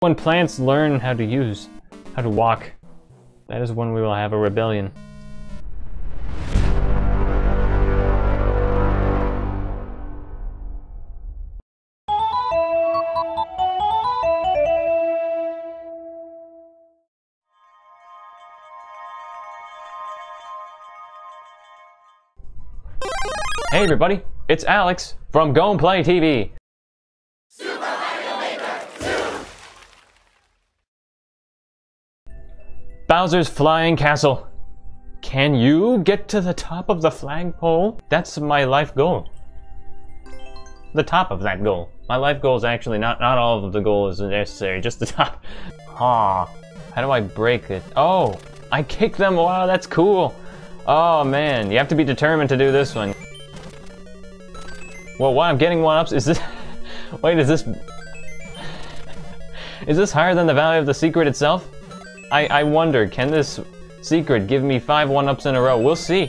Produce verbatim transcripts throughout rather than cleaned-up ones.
When plants learn how to use, how to walk, that is when we will have a rebellion. Hey everybody, it's Alex from GoMeplayTV. Bowser's Flying Castle. Can you get to the top of the flagpole? That's my life goal. The top of that goal. My life goal is actually not, not all of the goal is necessary, just the top. Aw, how do I break it? Oh, I kick them, wow, that's cool. Oh man, you have to be determined to do this one. Well, while I'm getting one ups, is this, wait, is this, is this higher than the value of the secret itself? I, I wonder, can this secret give me five one-ups in a row? We'll see.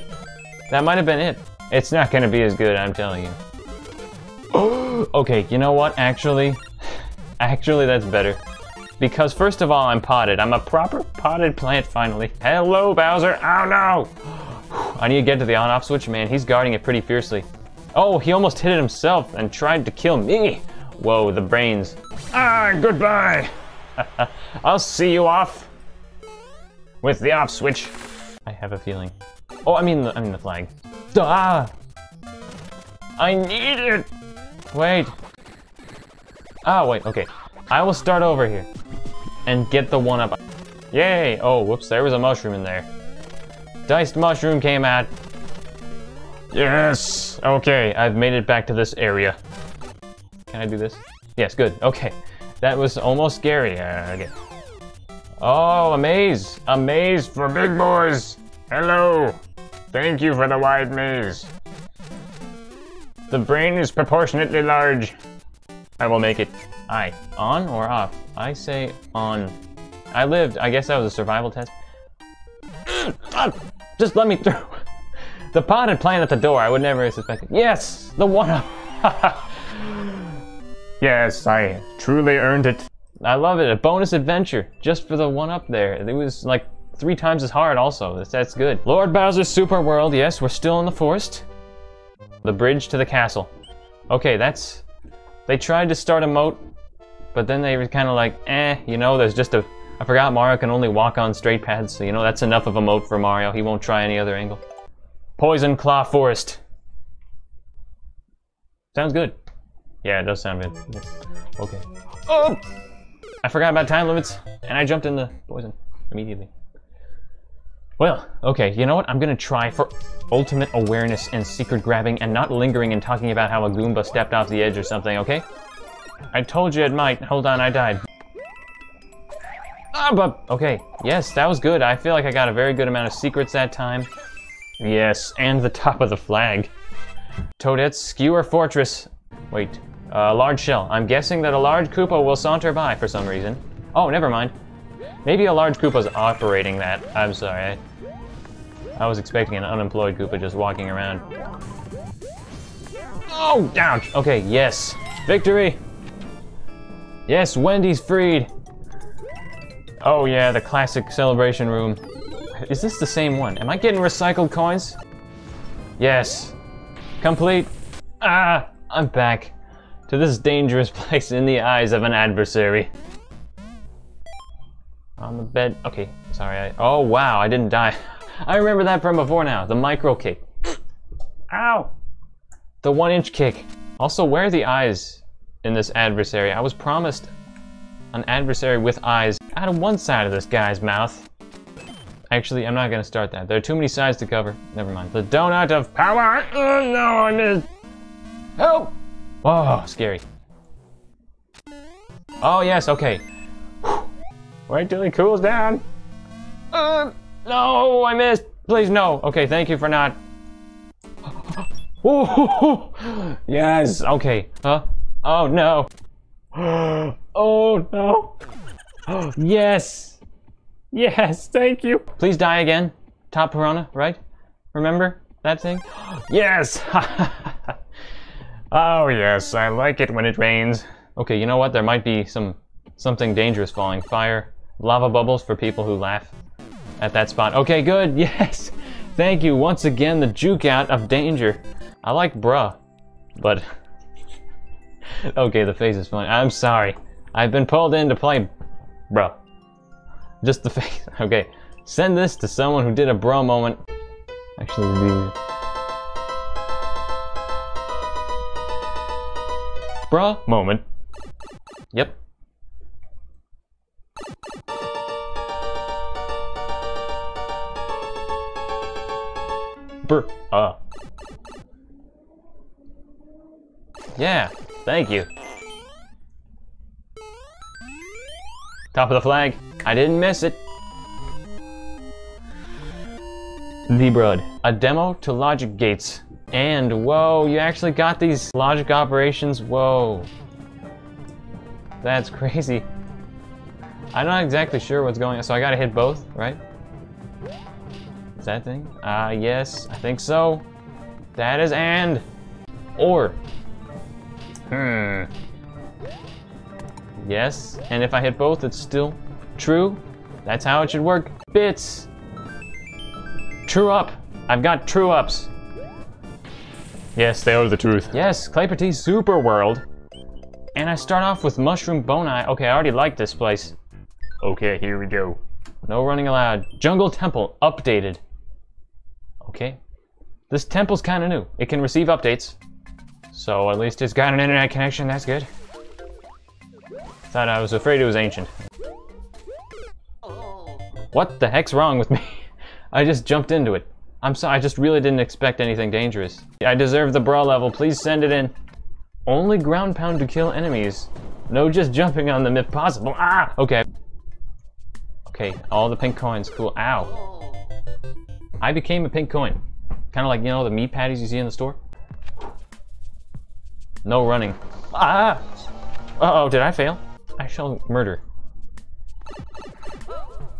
That might have been it. It's not gonna be as good, I'm telling you. Okay, you know what, actually? Actually, that's better. Because first of all, I'm potted. I'm a proper potted plant, finally. Hello, Bowser! Oh no! I need to get to the on-off switch, man. He's guarding it pretty fiercely. Oh, he almost hit it himself and tried to kill me! Whoa, the brains. Ah, goodbye! I'll see you off. With the off switch. I have a feeling. Oh, I mean the, I mean the flag. Ah! I need it! Wait. Ah, oh, wait, okay. I will start over here and get the one up. Yay! Oh, whoops, there was a mushroom in there. Diced mushroom came out. Yes! Okay, I've made it back to this area. Can I do this? Yes, good, okay. That was almost scary. Uh, okay. Oh, a maze! A maze for big boys! Hello! Thank you for the wide maze. The brain is proportionately large. I will make it. Aye. On or off? I say on. I lived. I guess that was a survival test. Just let me through. The potted plant at the door. I would never have suspected. Yes! The one-up! Yes, I truly earned it. I love it, a bonus adventure, just for the one-up there. It was like three times as hard also, that's, that's good. Lord Bowser's Super World, yes, we're still in the forest. The bridge to the castle. Okay, that's... They tried to start a moat, but then they were kind of like, eh, you know, there's just a... I forgot Mario can only walk on straight paths, so you know, that's enough of a moat for Mario. He won't try any other angle. Poison Claw Forest. Sounds good. Yeah, it does sound good. Yes. Okay. Oh! I forgot about time limits, and I jumped in the poison immediately. Well, okay, you know what? I'm gonna try for ultimate awareness and secret grabbing and not lingering and talking about how a Goomba stepped off the edge or something, okay? I told you it might. Hold on, I died. Ah, but, okay, yes, that was good. I feel like I got a very good amount of secrets that time. Yes, and the top of the flag. Toadette's Skewer Fortress. Wait. A uh, large shell. I'm guessing that a large Koopa will saunter by for some reason. Oh, never mind. Maybe a large Koopa's operating that. I'm sorry. I, I was expecting an unemployed Koopa just walking around. Oh, ouch! Okay, yes. Victory! Yes, Wendy's freed! Oh yeah, the classic celebration room. Is this the same one? Am I getting recycled coins? Yes. Complete. Ah! I'm back. To this dangerous place in the eyes of an adversary. On the bed, okay, sorry, I, oh wow, I didn't die. I remember that from before now, the micro kick. Ow! The one inch kick. Also, where are the eyes in this adversary? I was promised an adversary with eyes out of one side of this guy's mouth. Actually, I'm not gonna start that. There are too many sides to cover. Never mind. The donut of power! Oh no, I missed! Help! Whoa, scary. Oh yes, okay. Whew. Wait till it cools down. Uh, no, I missed. Please, no. Okay, thank you for not. Ooh, yes, okay. Huh? Oh no. Oh no. Yes. Yes, thank you. Please die again. Top piranha, right? Remember that thing? Yes. Oh yes, I like it when it rains. Okay, you know what? There might be some Something dangerous falling. Fire. Lava bubbles for people who laugh at that spot. Okay, good. Yes. Thank you. Once again, the juke out of danger. I like bruh, but... okay, the face is funny. I'm sorry. I've been pulled in to play bruh. Just the face. Okay. Send this to someone who did a bruh moment. Actually, the... bruh moment. Yep. Bruh. Uh. Yeah. Thank you. Top of the flag. I didn't miss it. The Brud. A demo to logic gates. And whoa, you actually got these logic operations. Whoa. That's crazy. I'm not exactly sure what's going on. So I gotta hit both, right? Is that thing? Ah, uh, yes, I think so. That is and. Or. Hmm. Yes, and if I hit both, it's still true. That's how it should work. Bits. True up. I've got true ups. Yes, they are the truth. Yes, Claper_T's Super World. And I start off with Mushroom Boni. Okay, I already like this place. Okay, here we go. No running allowed. Jungle Temple updated. Okay. This temple's kind of new. It can receive updates. So at least it's got an internet connection, that's good. Thought I was afraid it was ancient. Oh. What the heck's wrong with me? I just jumped into it. I'm sorry, I just really didn't expect anything dangerous. I deserve the brawl level, please send it in. Only ground pound to kill enemies. No just jumping on them if possible. Ah! Okay. Okay, all the pink coins, cool. Ow. I became a pink coin. Kind of like, you know, the meat patties you see in the store. No running. Ah! Uh-oh, did I fail? I shall murder.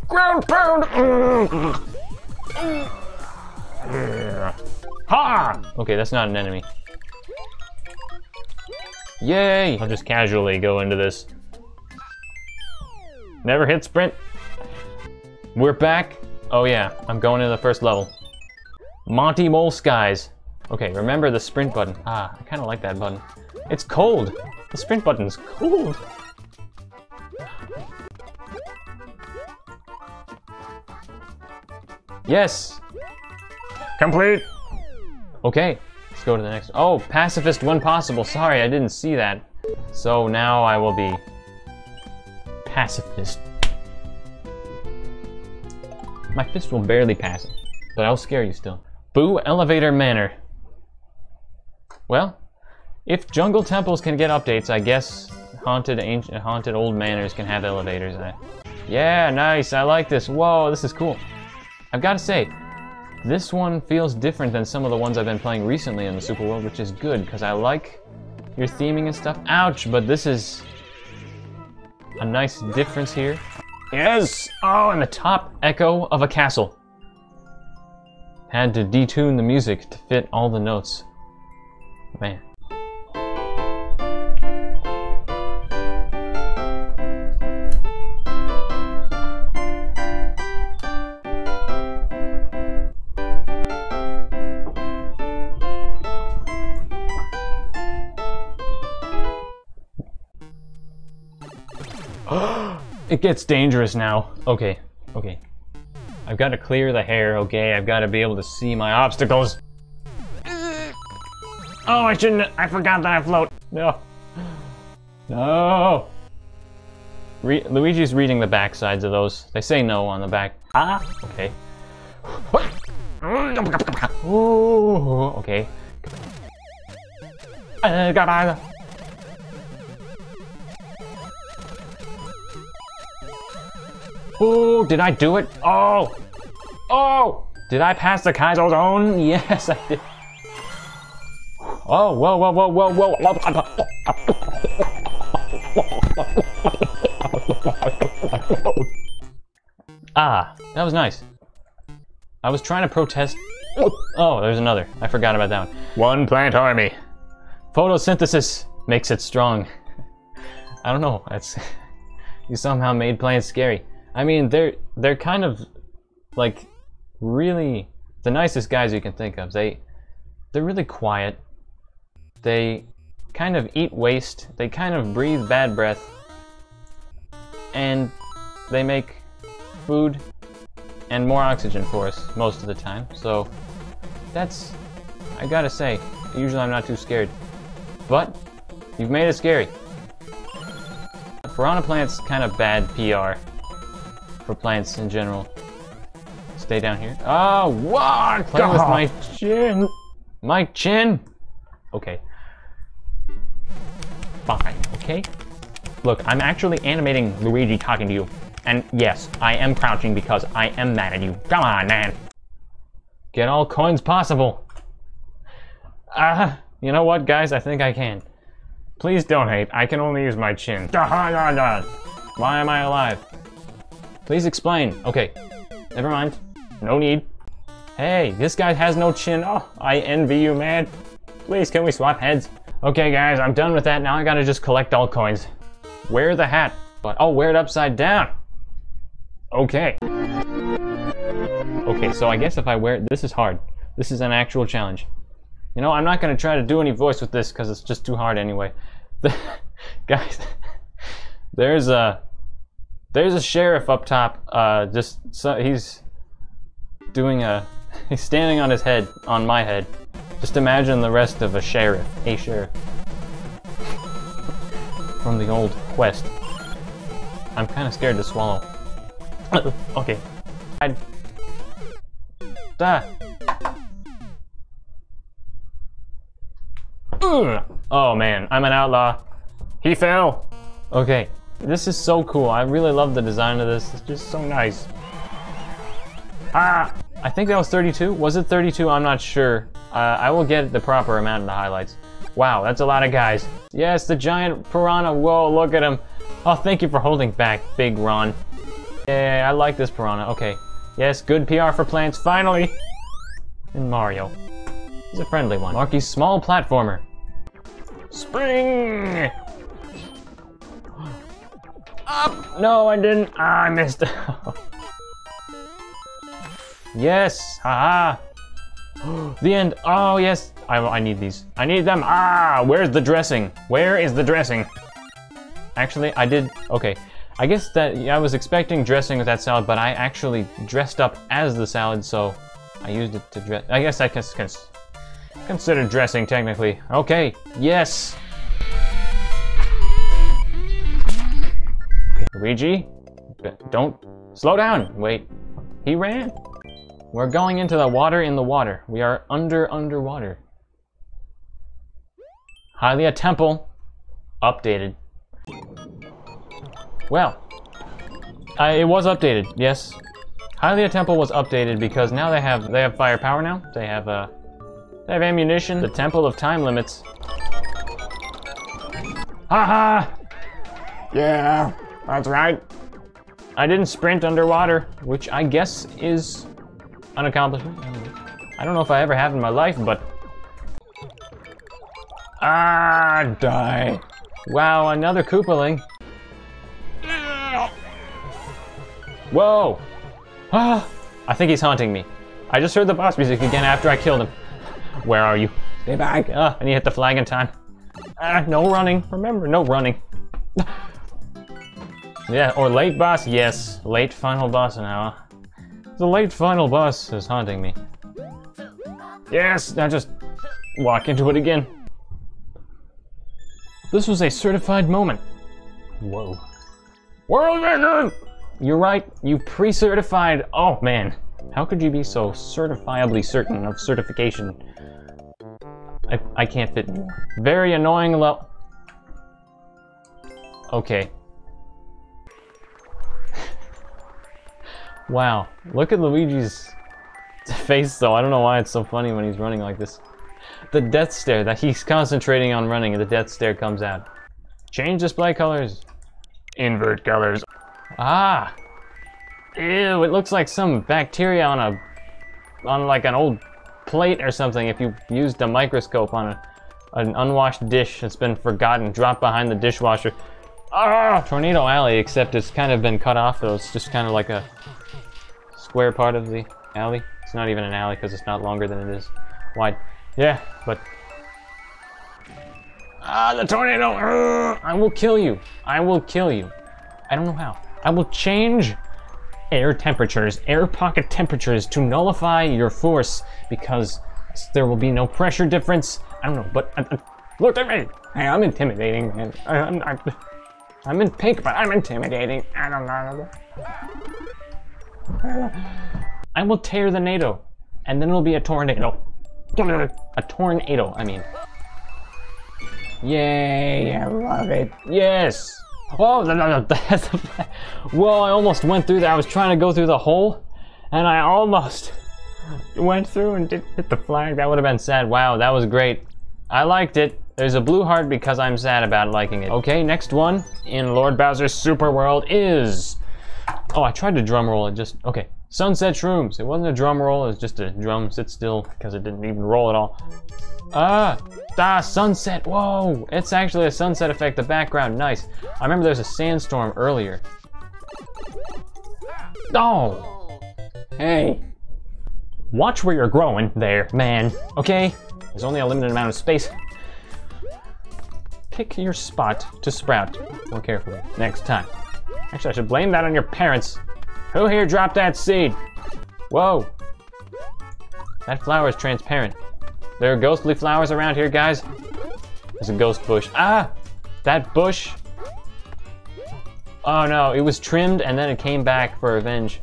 Ground pound! Ha! Okay, that's not an enemy. Yay! I'll just casually go into this. Never hit sprint. We're back. Oh yeah, I'm going into the first level. Monty Mole Skies. Okay, remember the sprint button. Ah, I kind of like that button. It's cold. The sprint button's cold. Yes. Complete. Okay, let's go to the next. Oh, pacifist when possible. Sorry, I didn't see that. So now I will be pacifist. My fist will barely pass it, but I'll scare you still. Boo Elevator Manor. Well, if jungle temples can get updates, I guess haunted ancient, haunted old manors can have elevators. I, yeah, nice, I like this. Whoa, this is cool. I've got to say, this one feels different than some of the ones I've been playing recently in the Super World, which is good, because I like your theming and stuff. Ouch, but this is a nice difference here. Yes! Oh, and the top echo of a castle. Had to detune the music to fit all the notes. Man. It gets dangerous now. Okay, okay. I've got to clear the hair, okay? I've got to be able to see my obstacles. Oh, I shouldn't. I forgot that I float. No. No. Re Luigi's reading the back sides of those. They say no on the back. Ah, okay. Ooh, okay. Oh, did I do it? Oh! Oh! Did I pass the Kaizo zone? Yes, I did. Oh, whoa, whoa, whoa, whoa, whoa. Ah, that was nice. I was trying to protest. Oh, there's another. I forgot about that one. One plant army. Photosynthesis makes it strong. I don't know. That's... You somehow made playing scary. I mean, they're they're kind of like really the nicest guys you can think of. They they're really quiet. They kind of eat waste. They kind of breathe bad breath. And they make food and more oxygen for us most of the time. So that's, I gotta say, usually I'm not too scared. But you've made it scary. Piranha plants kind of bad P R for plants in general. Stay down here. Oh, what? Playing with my chin. My chin. Okay. Fine. Okay. Look, I'm actually animating Luigi talking to you. And yes, I am crouching because I am mad at you. Come on, man. Get all coins possible. Ah, uh, you know what, guys? I think I can. Please donate. I can only use my chin. Why am I alive? Please explain. Okay. Never mind. No need. Hey, this guy has no chin. Oh, I envy you, man. Please, can we swap heads? Okay, guys, I'm done with that. Now I gotta just collect all coins. Wear the hat. But oh, wear it upside down. Okay. Okay, so I guess if I wear it, this is hard. This is an actual challenge. You know, I'm not gonna try to do any voice with this because it's just too hard anyway. The, guys, there's a there's a sheriff up top. Uh, just so he's doing a he's standing on his head on my head. Just imagine the rest of a sheriff, a sheriff from the old West. I'm kind of scared to swallow. Okay. I'd... Ah. Oh man, I'm an outlaw. He fell. Okay, this is so cool. I really love the design of this. It's just so nice. Ah! I think that was thirty-two. Was it thirty-two? I'm not sure. Uh, I will get the proper amount in the highlights. Wow, that's a lot of guys. Yes, the giant piranha. Whoa, look at him. Oh, thank you for holding back, Big Ron. Yeah, I like this piranha. Okay. Yes, good P R for plants, finally! And Mario. He's a friendly one. Marky's small platformer. Spring! Up! No, I didn't. Ah, I missed it. Yes! Haha! The end. Oh, yes. I, I need these. I need them. Ah, where's the dressing? Where is the dressing? Actually, I did, okay. I guess that I was expecting dressing with that salad, but I actually dressed up as the salad, so I used it to dress. I guess I can cons consider dressing technically. Okay, yes. Luigi, don't, slow down, wait, he ran. We're going into the water in the water. We are under underwater. Hylia Temple, updated. Well, I, it was updated, yes. Hylia Temple was updated because now they have they have firepower now. They have uh, they have ammunition. The Temple of Time Limits. Haha! Yeah, that's right. I didn't sprint underwater, which I guess is an accomplishment. I don't know if I ever have in my life, but ah, die! Wow, another Koopaling. Whoa! Ah! I think he's haunting me. I just heard the boss music again after I killed him. Where are you? Stay back! Ah, and he hit the flag in time. Ah, no running. Remember, no running. Yeah, or late boss, yes. Late final boss now. The late final boss is haunting me. Yes! Now just walk into it again. This was a certified moment. Whoa. World record! You're right, you pre-certified. Oh man, how could you be so certifiably certain of certification? I, I can't fit. Very annoying lo- Okay. Wow, look at Luigi's face though. I don't know why it's so funny when he's running like this. The death stare that he's concentrating on running and the death stare comes out. Change display colors. Invert colors. Ah! Ew, it looks like some bacteria on a... on like an old plate or something if you used a microscope on a, an unwashed dish that's been forgotten, dropped behind the dishwasher. Ah! Tornado Alley, except it's kind of been cut off, though. It's just kind of like a square part of the alley. It's not even an alley because it's not longer than it is wide. Yeah, but... Ah, the tornado! Arrgh! I will kill you. I will kill you. I don't know how. I will change air temperatures, air pocket temperatures, to nullify your force because there will be no pressure difference. I don't know, but uh, uh, look at me. Hey, I'm intimidating, man. I, I'm, I'm, I'm in pink, but I'm intimidating. I don't know. I will tear the NATO, and then it'll be a tornado. A tornado, I mean. Yay, I love it. Yes. Oh, no, no, no. That's a... Well, I almost went through that. I was trying to go through the hole, and I almost went through and didn't hit the flag. That would have been sad. Wow, that was great. I liked it. There's a blue heart because I'm sad about liking it. Okay, next one in Lord Bowser's Super World is... Oh, I tried to drum roll. It just... Okay. Sunset Shrooms. It wasn't a drum roll. It was just a drum sit still because it didn't even roll at all. Ah, ah, sunset. Whoa, it's actually a sunset effect, the background. Nice. I remember there was a sandstorm earlier. Oh. Hey. Watch where you're growing there, man. Okay? There's only a limited amount of space. Pick your spot to sprout more carefully next time. Actually, I should blame that on your parents. Who here dropped that seed? Whoa. That flower is transparent. There are ghostly flowers around here, guys. There's a ghost bush. Ah! That bush. Oh no, it was trimmed and then it came back for revenge.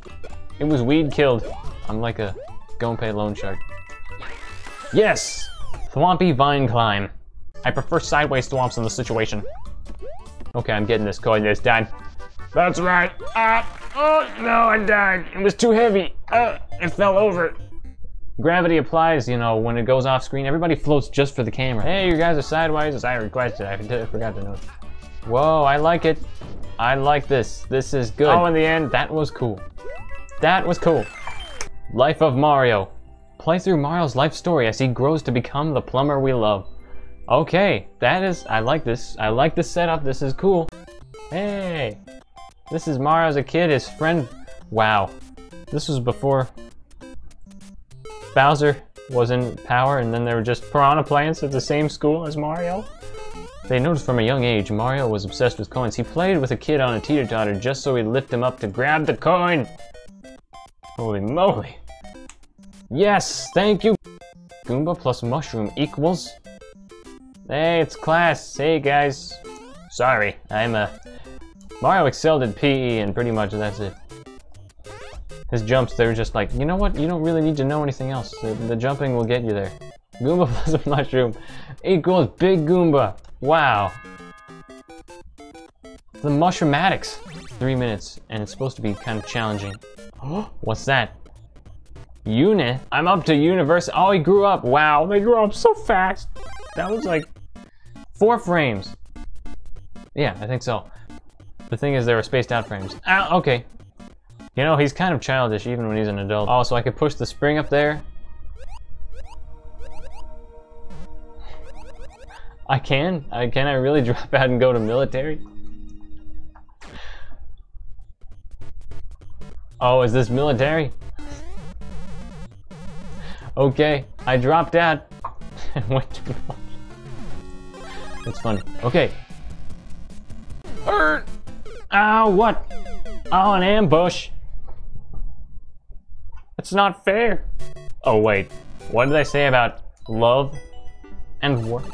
It was weed killed. I'm like a GoMpay loan shark. Yes! Thwompy vine climb. I prefer sideways thwomps in this situation. Okay, I'm getting this coin this time. That's right. Ah! Oh, no, I died. It was too heavy. Uh, it fell over. Gravity applies, you know, when it goes off screen. Everybody floats just for the camera. Hey, you guys are sideways as I requested. I forgot to note. Whoa, I like it. I like this. This is good. Oh, in the end, that was cool. That was cool. Life of Mario. Play through Mario's life story as he grows to become the plumber we love. Okay, that is... I like this. I like this setup. This is cool. Hey. This is Mario as a kid, his friend... Wow. This was before Bowser was in power, and then they were just piranha plants at the same school as Mario. They noticed from a young age, Mario was obsessed with coins. He played with a kid on a teeter-totter just so he'd lift him up to grab the coin. Holy moly. Yes, thank you. Goomba plus mushroom equals... Hey, it's class. Hey, guys. Sorry, I'm a... Mario excelled at P E and pretty much that's it. His jumps, they were just like, you know what? You don't really need to know anything else. The, the jumping will get you there. Goomba plus a mushroom equals Big Goomba. Wow. The Mushroomatics. Three minutes, and it's supposed to be kind of challenging. What's that? Uni? I'm up to university. Oh, he grew up. Wow, they grew up so fast. That was like four frames. Yeah, I think so. The thing is, there were spaced out frames. Ah, okay. You know, he's kind of childish even when he's an adult. Oh, so I could push the spring up there? I can? I, can I really drop out and go to military? Oh, is this military? Okay, I dropped out and went to military. That's funny. Okay. Er Oh, what? Oh, an ambush. It's not fair. Oh, wait. What did I say about love and war?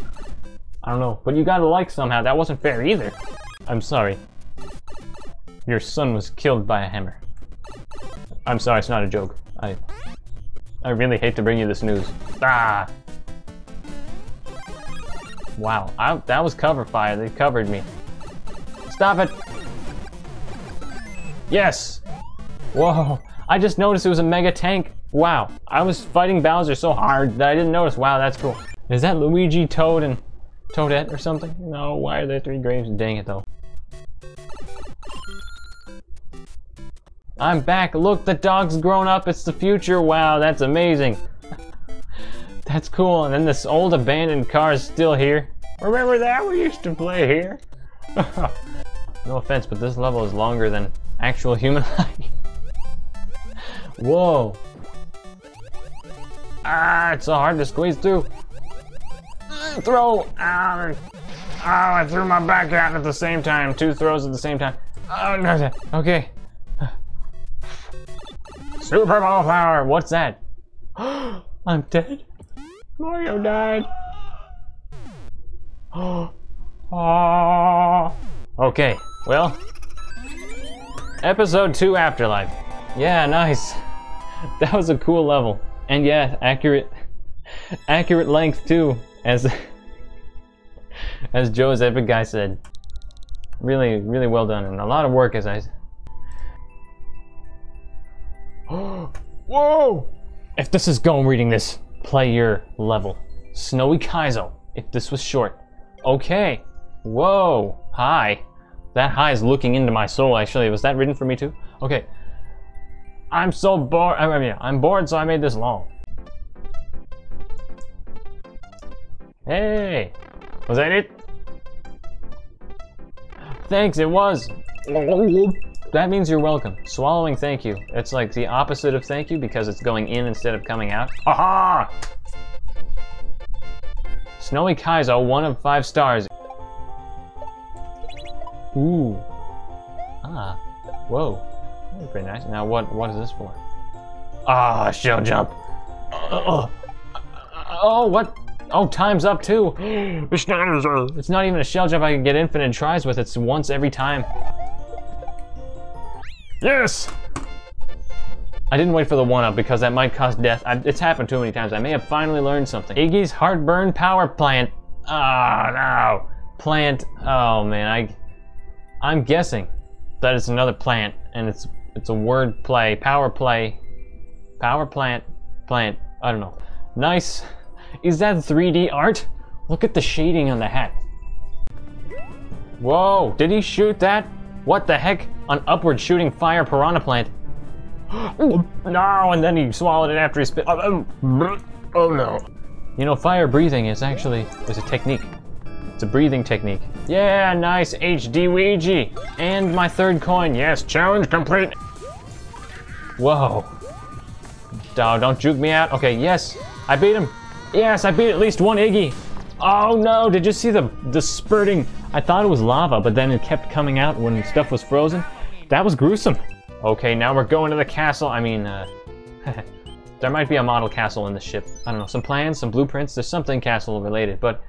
I don't know, but you gotta like somehow. That wasn't fair either. I'm sorry. Your son was killed by a hammer. I'm sorry, it's not a joke. I I really hate to bring you this news. Ah! Wow, I, that was cover fire. They covered me. Stop it! Yes! Whoa, I just noticed it was a mega tank. Wow, I was fighting Bowser so hard that I didn't notice. Wow, that's cool. Is that Luigi, Toad, and Toadette or something? No, why are there three graves? Dang it, though. I'm back. Look, the dog's grown up. It's the future. Wow, that's amazing. That's cool. And then this old abandoned car is still here. Remember that? We used to play here. No offense, but this level is longer than actual human life. Whoa! Ah, it's so hard to squeeze through. Uh, throw! Ah, oh, I threw my back out at the same time. Two throws at the same time. Oh no! Okay. Super Ball Power. What's that? I'm dead. Mario died. Oh. Oh. Okay. Well. Episode two, Afterlife. Yeah, nice. That was a cool level. And yeah, accurate accurate length too, as as JOEisEPICGUY said. Really, really well done, and a lot of work, as I said. Whoa! If this is Gome reading this, play your level. Snowy Kaizo, if this was short. Okay. Whoa. Hi. That high is looking into my soul, actually. Was that written for me too? Okay. I'm so bored. I mean, I'm bored, so I made this long. Hey, was that it? Thanks, it was. That means you're welcome. Swallowing thank you. It's like the opposite of thank you because it's going in instead of coming out. Aha! Snowy Kaizo, one of five stars. Ooh. Ah. Whoa. Pretty nice. Now what? What is this for? Ah, oh, shell jump. Oh, oh, oh, what? Oh, time's up too. It's not, it's not even a shell jump. I can get infinite tries with. It's once every time. Yes. I didn't wait for the one-up because that might cause death. I, it's happened too many times. I may have finally learned something. Iggy's Heartburn Power Plant. Ah, oh, no. Plant. Oh man, I. I'm guessing that it's another plant, and it's. It's a word play, power play, power plant, plant, I don't know. Nice. Is that three D art? Look at the shading on the hat. Whoa, did he shoot that? What the heck? An upward shooting fire piranha plant. No, and then he swallowed it after he spit. Oh no. You know, fire breathing is actually, is a technique. It's a breathing technique. Yeah, nice H D Ouija. And my third coin, yes, challenge complete. Whoa. Oh, don't juke me out. Okay, yes, I beat him. Yes, I beat at least one Iggy. Oh no, did you see the, the spurting? I thought it was lava, but then it kept coming out when stuff was frozen. That was gruesome. Okay, now we're going to the castle. I mean, uh, there might be a model castle in the ship. I don't know, some plans, some blueprints. There's something castle related, but...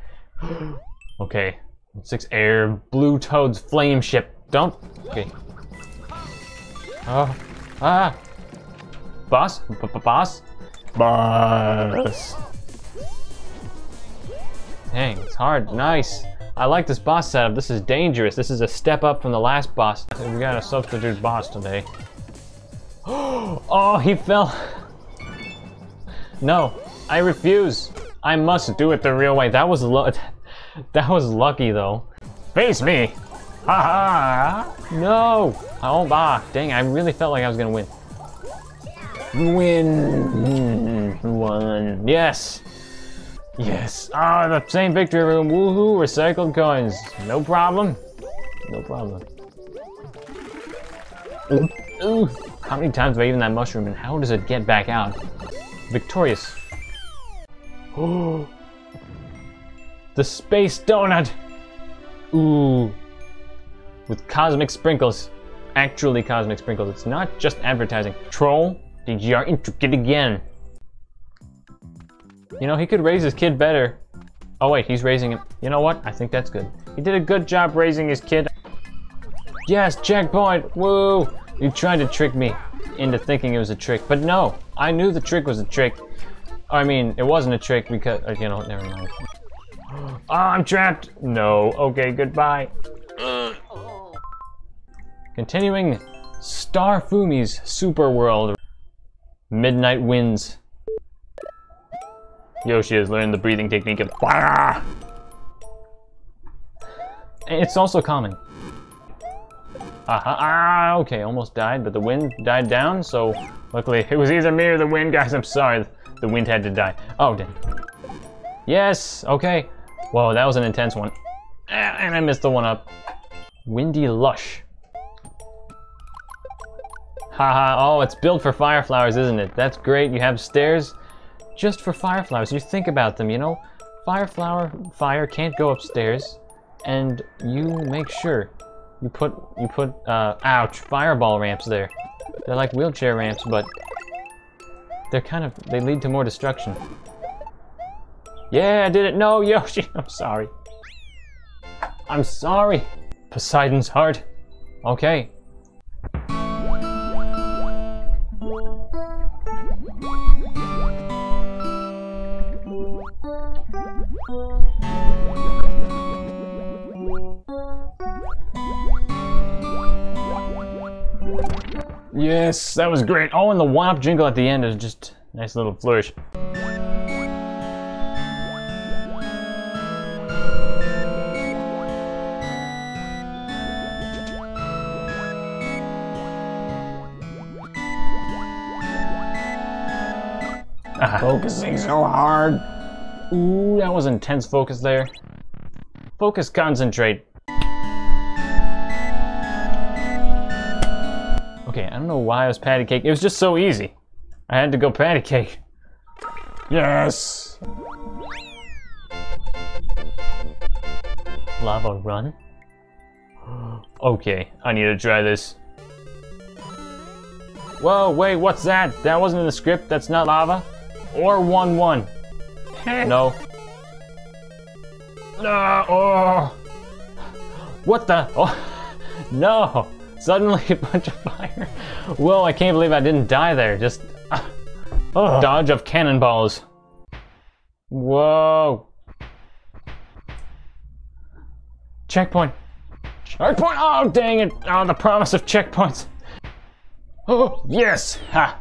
Okay, six air, Blue Toad's flame ship. Don't, okay. Oh, ah. Boss, b-b-boss, boss. Dang, it's hard, nice. I like this boss setup, this is dangerous. This is a step up from the last boss. We got a substitute boss today. Oh, he fell. No, I refuse. I must do it the real way. That was low. That was lucky though. Face me! Ha ha! No! Oh bah! Dang, I really felt like I was gonna win. Win! One. Yes! Yes! Ah, oh, the same victory room. Woohoo! Recycled coins. No problem. No problem. Ooh. Ooh. How many times have I eaten that mushroom and how does it get back out? Victorious. Oh! The space donut! Ooh. With cosmic sprinkles. Actually cosmic sprinkles. It's not just advertising. Troll, did you are intricate again? You know, he could raise his kid better. Oh wait, he's raising him. You know what? I think that's good. He did a good job raising his kid. Yes, checkpoint! Woo! You tried to trick me into thinking it was a trick, but no! I knew the trick was a trick. I mean, it wasn't a trick because, you know, never mind. Oh, I'm trapped! No. Okay, goodbye. Uh. Continuing Starfoomie's Super World. Midnight Winds. Yoshi has learned the breathing technique of fire. It's also common. Uh-huh. Ah, okay, almost died, but the wind died down, so luckily it was either me or the wind, guys. I'm sorry. The wind had to die. Oh, dang. Yes, okay. Whoa, that was an intense one. And I missed the one up. Windy Lush. Haha, oh, it's built for fire flowers, isn't it? That's great. You have stairs just for fire flowers. You think about them, you know? Fire flower, fire can't go upstairs, and you make sure you put, you put, uh, ouch, fireball ramps there. They're like wheelchair ramps, but they're kind of, they lead to more destruction. Yeah, I did it. No, Yoshi, I'm sorry. I'm sorry. Poseidon's heart. Okay. Yes, that was great. Oh, and the womp jingle at the end is just a nice little flourish. Ah. Focusing so hard. Ooh, that was intense focus there. Focus, concentrate. Okay, I don't know why I was patty cake. It was just so easy. I had to go patty cake. Yes! Lava run? Okay, I need to try this. Whoa, wait, what's that? That wasn't in the script. That's not lava. Or one one. No. No! Oh. What the? Oh. No! Suddenly a bunch of fire. Whoa, I can't believe I didn't die there. Just uh, oh. Dodge of cannonballs. Whoa. Checkpoint. Checkpoint. Oh, dang it. Oh, the promise of checkpoints. Oh, yes. Ha.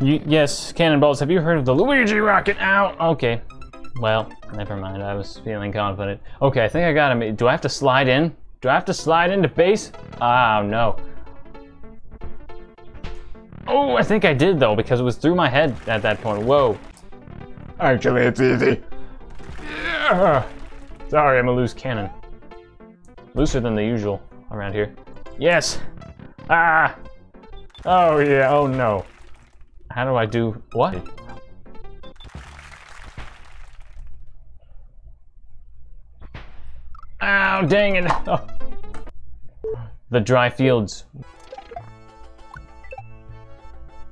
You, yes, cannonballs. Have you heard of the Luigi rocket? Ow. Okay. Well, never mind. I was feeling confident. Okay, I think I got him. Do I have to slide in? Do I have to slide into base? Oh, no. Oh, I think I did, though, because it was through my head at that point. Whoa. Actually, it's easy. Yeah. Sorry, I'm a loose cannon. Looser than the usual around here. Yes. Ah. Oh, yeah. Oh, no. How do I do what? Ow, dang it. Oh. The dry fields.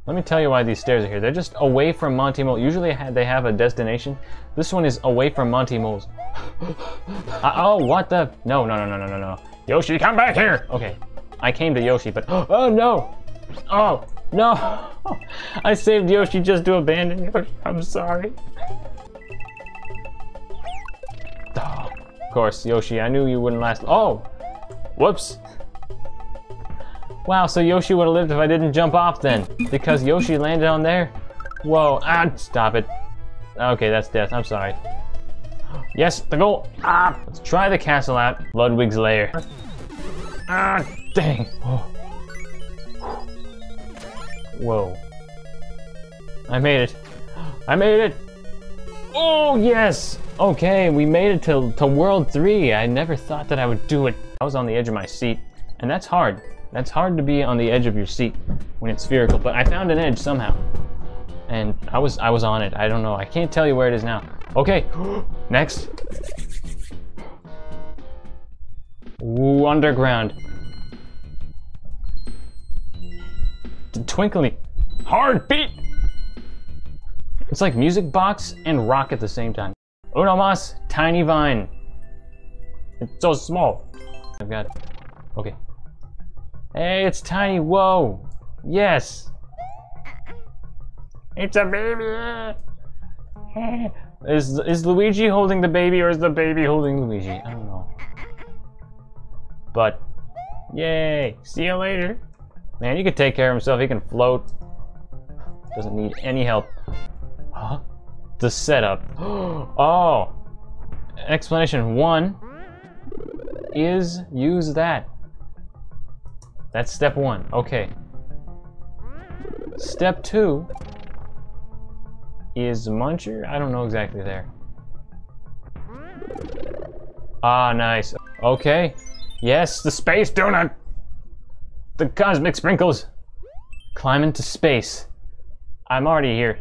Let me tell you why these stairs are here. They're just away from Monty Mole. Usually they have a destination. This one is away from Monty Mole's. uh, oh, what the? No, no, no, no, no, no, no. Yoshi, come back here. Okay, I came to Yoshi, but oh no. Oh, no. I saved Yoshi just to abandon Yoshi. I'm sorry. Oh. Of course, Yoshi, I knew you wouldn't last. Oh! Whoops! Wow, so Yoshi would have lived if I didn't jump off then. Because Yoshi landed on there? Whoa, ah, stop it. Okay, that's death, I'm sorry. Yes, the goal! Ah! Let's try the castle out. Ludwig's lair. Ah, dang! Oh. Whoa. I made it. I made it! Oh, yes! Okay, we made it to, to World three. I never thought that I would do it. I was on the edge of my seat, and that's hard. That's hard to be on the edge of your seat when it's spherical, but I found an edge somehow. And I was I was on it. I don't know. I can't tell you where it is now. Okay, next. Ooh, underground. Twinkling. Heartbeat! It's like music box and rock at the same time. Uno mas, tiny vine. It's so small. I've got it. Okay. Hey, it's tiny. Whoa. Yes. It's a baby. Is is Luigi holding the baby, or is the baby holding Luigi? I don't know. But yay. See you later. Man, he can take care of himself. He can float. Doesn't need any help. Huh? The setup. Oh, explanation one is use that. That's step one. Okay. Step two is muncher. I don't know exactly there. Ah, nice. Okay. Yes, the space donut! The cosmic sprinkles! Climb into space. I'm already here.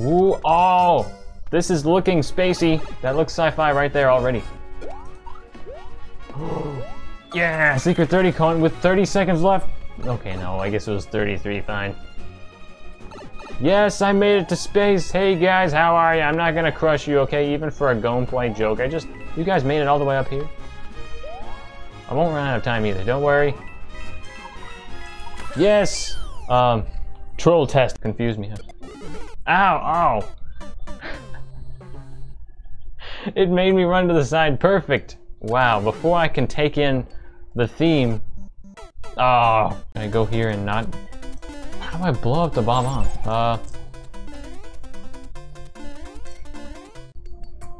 Ooh, oh! This is looking spacey. That looks sci-fi right there already. Yeah, Secret thirty coin with thirty seconds left. Okay, no, I guess it was thirty-three, fine. Yes, I made it to space. Hey guys, how are you? I'm not gonna crush you, okay? Even for a GoMeplay joke. I just, you guys made it all the way up here. I won't run out of time either, don't worry. Yes! Um, troll test confused me. Ow, ow! It made me run to the side, perfect! Wow, before I can take in the theme. Oh, can I go here and not? How do I blow up the bomb on? Uh,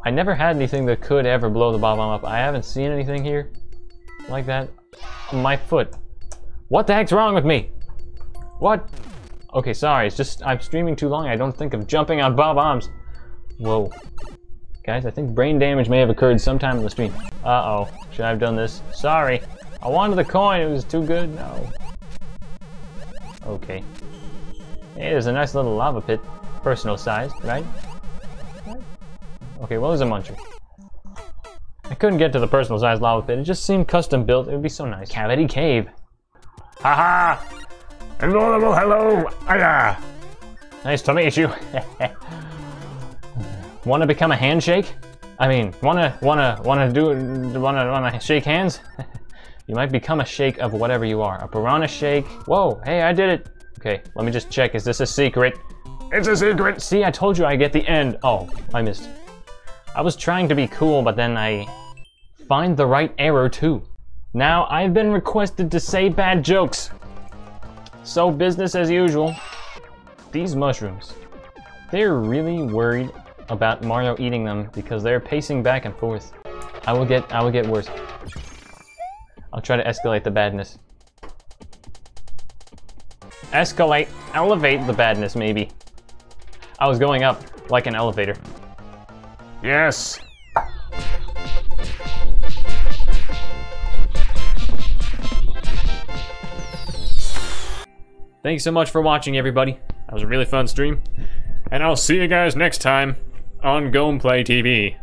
I never had anything that could ever blow the bomb up. I haven't seen anything here like that. My foot. What the heck's wrong with me? What? Okay, sorry. It's just I'm streaming too long. I don't think of jumping on bomb bombs. Whoa, guys! I think brain damage may have occurred sometime in the stream. Uh oh. Should I have done this? Sorry. I wanted the coin. It was too good. No. Okay. Hey, there's a nice little lava pit. Personal size, right? Okay, well, there's a muncher. I couldn't get to the personal size lava pit. It just seemed custom built. It would be so nice. Cavity cave. Haha! Hello, hello! Hiya! Nice to meet you. Wanna become a handshake? I mean, wanna, wanna, wanna do, wanna, wanna shake hands? You might become a shake of whatever you are. A piranha shake. Whoa, hey, I did it. Okay, let me just check. Is this a secret? It's a secret! See, I told you I get the end. Oh, I missed. I was trying to be cool, but then I find the right error too. Now I've been requested to say bad jokes. So business as usual. These mushrooms. They're really worried about Mario eating them because they're pacing back and forth. I will get I will get worse. I'll try to escalate the badness. Escalate, elevate the badness maybe. I was going up like an elevator. Yes. Thanks so much for watching, everybody. That was a really fun stream. And I'll see you guys next time on GoMePlayTV.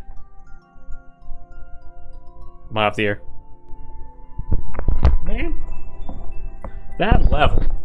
Am I off the air? Man. That level.